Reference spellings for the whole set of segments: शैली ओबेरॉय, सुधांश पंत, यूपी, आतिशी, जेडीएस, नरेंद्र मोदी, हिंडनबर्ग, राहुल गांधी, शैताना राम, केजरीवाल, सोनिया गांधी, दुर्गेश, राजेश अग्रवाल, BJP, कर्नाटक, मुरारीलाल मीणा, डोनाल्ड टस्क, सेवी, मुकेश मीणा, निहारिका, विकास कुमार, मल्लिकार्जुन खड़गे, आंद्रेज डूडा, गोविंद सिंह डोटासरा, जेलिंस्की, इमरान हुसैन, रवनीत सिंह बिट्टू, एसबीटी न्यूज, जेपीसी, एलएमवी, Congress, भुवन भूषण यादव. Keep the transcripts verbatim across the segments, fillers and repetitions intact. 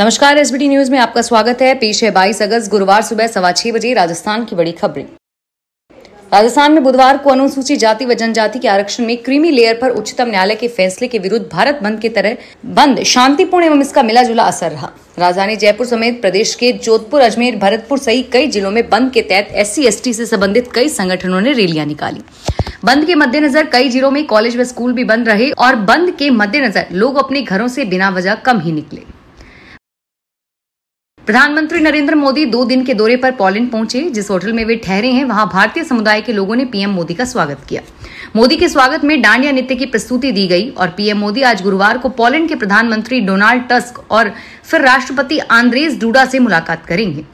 नमस्कार, एसबीटी न्यूज में आपका स्वागत है। पेश है बाईस अगस्त गुरुवार सुबह सवा छह बजे राजस्थान की बड़ी खबरें। राजस्थान में बुधवार को अनुसूचित जाति व जनजाति के आरक्षण में क्रीमी लेयर पर उच्चतम न्यायालय के फैसले के विरुद्ध भारत बंद की तरह बंद शांतिपूर्ण एवं इसका मिला जुला असर रहा। राजधानी जयपुर समेत प्रदेश के जोधपुर, अजमेर, भरतपुर सहित कई जिलों में बंद के तहत एससी एसटी से संबंधित कई संगठनों ने रैलियां निकाली। बंद के मद्देनजर कई जिलों में कॉलेज व स्कूल भी बंद रहे और बंद के मद्देनजर लोग अपने घरों से बिना वजह कम ही निकले। प्रधानमंत्री नरेंद्र मोदी दो दिन के दौरे पर पोलैंड पहुंचे। जिस होटल में वे ठहरे हैं वहां भारतीय समुदाय के लोगों ने पीएम मोदी का स्वागत किया। मोदी के स्वागत में डांडिया नृत्य की प्रस्तुति दी गई और पीएम मोदी आज गुरुवार को पोलैंड के प्रधानमंत्री डोनाल्ड टस्क और फिर राष्ट्रपति आंद्रेज डूडा से मुलाकात करेंगे।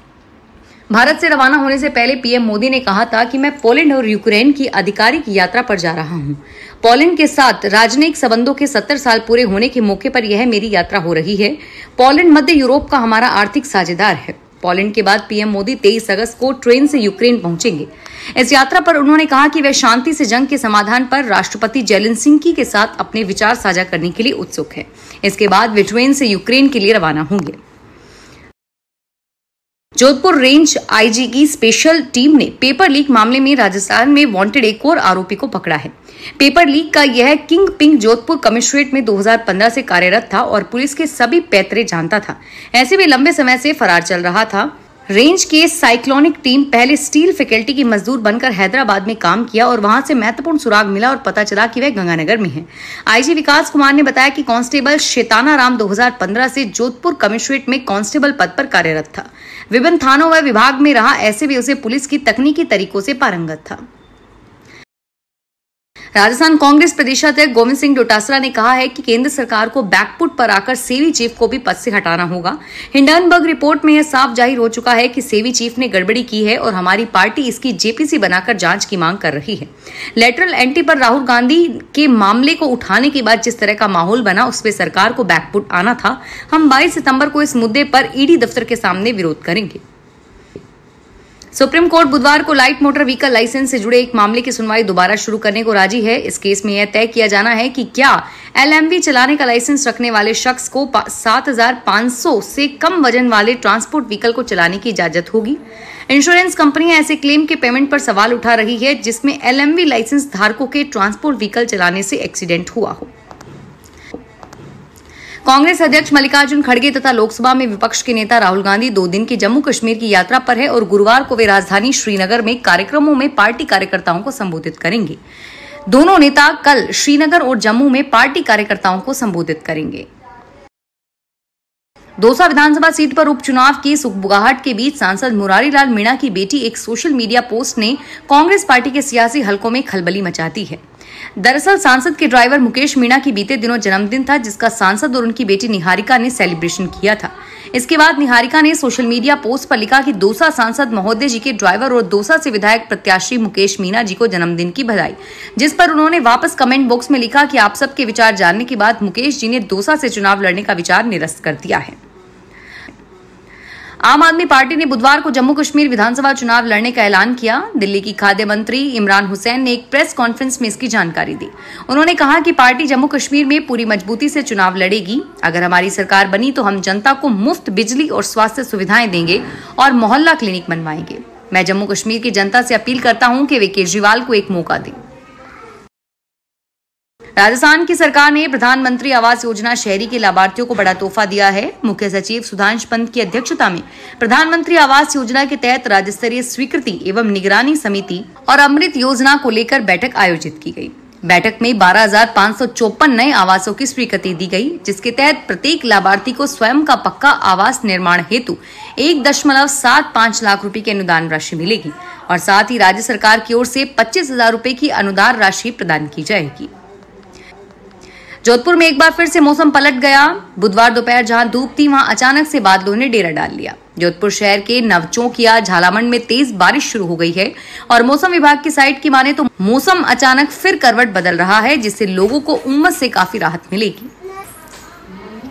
भारत से रवाना होने से पहले पीएम मोदी ने कहा था कि मैं पोलैंड और यूक्रेन की आधिकारिक यात्रा पर जा रहा हूं। पोलैंड के साथ राजनयिक संबंधों के सत्तर साल पूरे होने के मौके पर यह मेरी यात्रा हो रही है। पोलैंड मध्य यूरोप का हमारा आर्थिक साझेदार है। पोलैंड के बाद पीएम मोदी तेईस अगस्त को ट्रेन से यूक्रेन पहुंचेंगे। इस यात्रा पर उन्होंने कहा कि वे शांति से जंग के समाधान पर राष्ट्रपति जेलिंस्की के साथ अपने विचार साझा करने के लिए उत्सुक है। इसके बाद वे ट्रेन से यूक्रेन के लिए रवाना होंगे। जोधपुर रेंज आईजी की स्पेशल टीम ने पेपर लीक मामले में राजस्थान में वांटेड एक और आरोपी को पकड़ा है। पेपर लीक का यह किंग पिंग जोधपुर कमिश्नरेट में दो हज़ार पंद्रह से कार्यरत था और पुलिस के सभी पैतरे जानता था। ऐसे में लंबे समय से फरार चल रहा था। रेंज की साइक्लोनिक टीम पहले स्टील फैकल्टी की मजदूर बनकर हैदराबाद में काम किया और वहां से महत्वपूर्ण सुराग मिला और पता चला कि वह गंगानगर में है। आईजी विकास कुमार ने बताया कि कांस्टेबल शैताना राम दो हज़ार पंद्रह से जोधपुर कमिश्नरेट में कांस्टेबल पद पर कार्यरत था। विभिन्न थानों व विभाग में रहा, ऐसे भी उसे पुलिस की तकनीकी तरीकों से पारंगत था। राजस्थान कांग्रेस प्रदेशाध्यक्ष गोविंद सिंह डोटासरा ने कहा है कि केंद्र सरकार को बैकफुट पर आकर सेवी चीफ को भी पद से हटाना होगा। हिंडनबर्ग रिपोर्ट में यह साफ जाहिर हो चुका है कि सेवी चीफ ने गड़बड़ी की है और हमारी पार्टी इसकी जेपीसी बनाकर जांच की मांग कर रही है। लेटरल एंट्री पर राहुल गांधी के मामले को उठाने के बाद जिस तरह का माहौल बना उसमें सरकार को बैकफुट आना था। हम बाईस सितम्बर को इस मुद्दे पर ईडी दफ्तर के सामने विरोध करेंगे। सुप्रीम कोर्ट बुधवार को लाइट मोटर व्हीकल लाइसेंस से जुड़े एक मामले की सुनवाई दोबारा शुरू करने को राजी है। इस केस में यह तय किया जाना है कि क्या एलएमवी चलाने का लाइसेंस रखने वाले शख्स को सात हज़ार पाँच सौ से कम वजन वाले ट्रांसपोर्ट व्हीकल को चलाने की इजाजत होगी। इंश्योरेंस कंपनियां ऐसे क्लेम के पेमेंट पर सवाल उठा रही है जिसमें एलएमवी लाइसेंस धारकों के ट्रांसपोर्ट व्हीकल चलाने से एक्सीडेंट हुआ हो। कांग्रेस अध्यक्ष मल्लिकार्जुन खड़गे तथा लोकसभा में विपक्ष के नेता राहुल गांधी दो दिन की जम्मू कश्मीर की यात्रा पर है और गुरुवार को वे राजधानी श्रीनगर में कार्यक्रमों में पार्टी कार्यकर्ताओं को संबोधित करेंगे। दोनों नेता कल श्रीनगर और जम्मू में पार्टी कार्यकर्ताओं को संबोधित करेंगे। दौसा विधानसभा सीट पर उपचुनाव की सुखबुगाहट के बीच सांसद मुरारीलाल मीणा की बेटी एक सोशल मीडिया पोस्ट ने कांग्रेस पार्टी के सियासी हलकों में खलबली मचाती है। दरअसल सांसद के ड्राइवर मुकेश मीणा की बीते दिनों जन्मदिन था जिसका सांसद और उनकी बेटी निहारिका ने सेलिब्रेशन किया था। इसके बाद निहारिका ने सोशल मीडिया पोस्ट पर लिखा कि दौसा सांसद महोदय जी के ड्राइवर और दौसा से विधायक प्रत्याशी मुकेश मीणा जी को जन्मदिन की बधाई, जिस पर उन्होंने वापस कमेंट बॉक्स में लिखा कि आप सबके विचार जानने के बाद मुकेश जी ने दौसा से चुनाव लड़ने का विचार निरस्त कर दिया है। आम आदमी पार्टी ने बुधवार को जम्मू कश्मीर विधानसभा चुनाव लड़ने का ऐलान किया। दिल्ली की खाद्य मंत्री इमरान हुसैन ने एक प्रेस कॉन्फ्रेंस में इसकी जानकारी दी। उन्होंने कहा कि पार्टी जम्मू कश्मीर में पूरी मजबूती से चुनाव लड़ेगी। अगर हमारी सरकार बनी तो हम जनता को मुफ्त बिजली और स्वास्थ्य सुविधाएं देंगे और मोहल्ला क्लिनिक बनवाएंगे। मैं जम्मू कश्मीर की जनता से अपील करता हूं कि वे केजरीवाल को एक मौका दें। राजस्थान की सरकार ने प्रधानमंत्री आवास योजना शहरी के लाभार्थियों को बड़ा तोहफा दिया है। मुख्य सचिव सुधांश पंत की अध्यक्षता में प्रधानमंत्री आवास योजना के तहत राज्य स्तरीय स्वीकृति एवं निगरानी समिति और अमृत योजना को लेकर बैठक आयोजित की गई। बैठक में बारह हजार पाँच सौ चौपन नए आवासों की स्वीकृति दी गई, जिसके तहत प्रत्येक लाभार्थी को स्वयं का पक्का आवास निर्माण हेतु एक दशमलव सात पाँच लाख रुपए की अनुदान राशि मिलेगी और साथ ही राज्य सरकार की ओर से पच्चीस हजार रुपए की अनुदान राशि प्रदान की जाएगी। जोधपुर में एक बार फिर से मौसम पलट गया। बुधवार दोपहर जहां धूप थी वहां अचानक से बादलों ने डेरा डाल लिया। जोधपुर शहर के नवचौकिया झालामंड में तेज बारिश शुरू हो गई है और मौसम विभाग की साइट की माने तो मौसम अचानक फिर करवट बदल रहा है, जिससे लोगों को उमस से काफी राहत मिलेगी।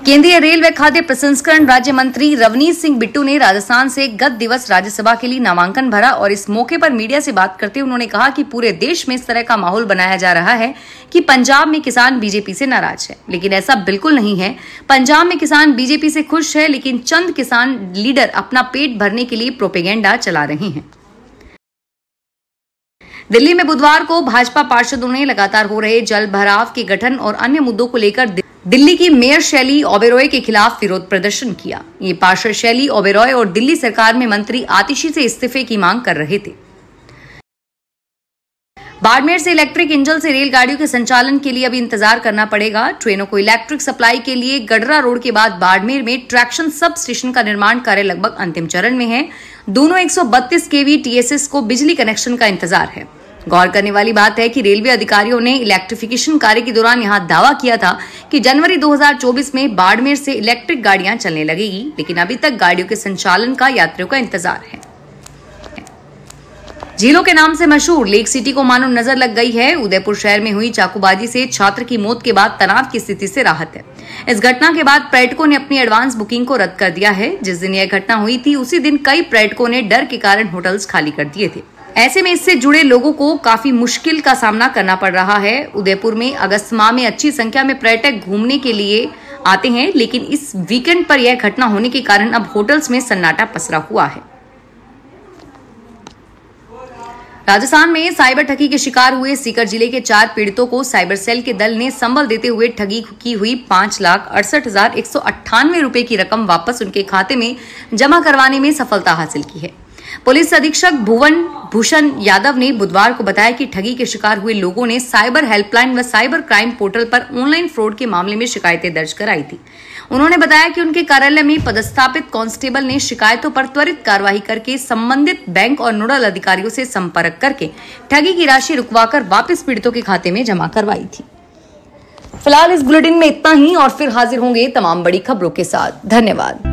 केंद्रीय रेल व खाद्य प्रसंस्करण राज्य मंत्री रवनीत सिंह बिट्टू ने राजस्थान से गत दिवस राज्यसभा के लिए नामांकन भरा और इस मौके पर मीडिया से बात करते हुए उन्होंने कहा कि पूरे देश में इस तरह का माहौल बनाया जा रहा है कि पंजाब में किसान बीजेपी से नाराज है, लेकिन ऐसा बिल्कुल नहीं है। पंजाब में किसान बीजेपी से खुश है, लेकिन चंद किसान लीडर अपना पेट भरने के लिए प्रोपेगेंडा चला रहे हैं। दिल्ली में बुधवार को भाजपा पार्षदों ने लगातार हो रहे जल भराव के गठन और अन्य मुद्दों को लेकर दिल्ली की मेयर शैली ओबेरॉय के खिलाफ विरोध प्रदर्शन किया। ये पार्षद शैली ओबेरॉय और दिल्ली सरकार में मंत्री आतिशी से इस्तीफे की मांग कर रहे थे। बाड़मेर से इलेक्ट्रिक इंजन से रेलगाड़ियों के संचालन के लिए अभी इंतजार करना पड़ेगा। ट्रेनों को इलेक्ट्रिक सप्लाई के लिए गडरा रोड के बाद बाड़मेर में ट्रैक्शन सब स्टेशन का निर्माण कार्य लगभग अंतिम चरण में है। दोनों एक सौ बत्तीस केवी टीएसएस को बिजली कनेक्शन का इंतजार है। गौर करने वाली बात है कि रेलवे अधिकारियों ने इलेक्ट्रिफिकेशन कार्य के दौरान यहां दावा किया था कि जनवरी दो हज़ार चौबीस में बाड़मेर से इलेक्ट्रिक गाड़ियां चलने लगेगी, लेकिन अभी तक गाड़ियों के संचालन का यात्रियों का इंतजार है। झीलों के नाम से मशहूर लेक सिटी को मानो नजर लग गई है। उदयपुर शहर में हुई चाकूबाजी से छात्र की मौत के बाद तनाव की स्थिति से राहत है। इस घटना के बाद पर्यटकों ने अपनी एडवांस बुकिंग को रद्द कर दिया है। जिस दिन यह घटना हुई थी उसी दिन कई पर्यटकों ने डर के कारण होटल्स खाली कर दिए थे। ऐसे में इससे जुड़े लोगों को काफी मुश्किल का सामना करना पड़ रहा है। उदयपुर में अगस्त माह में अच्छी संख्या में पर्यटक घूमने के लिए आते हैं, लेकिन इस वीकेंड पर यह घटना होने के कारण अब होटल्स में सन्नाटा पसरा हुआ है। राजस्थान में साइबर ठगी के शिकार हुए सीकर जिले के चार पीड़ितों को साइबर सेल के दल ने संबल देते हुए ठगी की हुई पांच लाख अड़सठ हजार एक सौ अट्ठानवे रुपए की रकम वापस उनके खाते में जमा करवाने में सफलता हासिल की है। पुलिस अधीक्षक भुवन भूषण यादव ने बुधवार को बताया कि ठगी के शिकार हुए लोगों ने साइबर हेल्पलाइन व साइबर क्राइम पोर्टल पर ऑनलाइन फ्रॉड के मामले में शिकायतें दर्ज कराई थी। उन्होंने बताया कि उनके कार्यालय में पदस्थापित कांस्टेबल ने शिकायतों पर त्वरित कार्रवाई करके संबंधित बैंक और नोडल अधिकारियों से संपर्क करके ठगी की राशि रुकवाकर वापस पीड़ितों के खाते में जमा करवाई थी। फिलहाल इस बुलेटिन में इतना ही और फिर हाजिर होंगे तमाम बड़ी खबरों के साथ। धन्यवाद।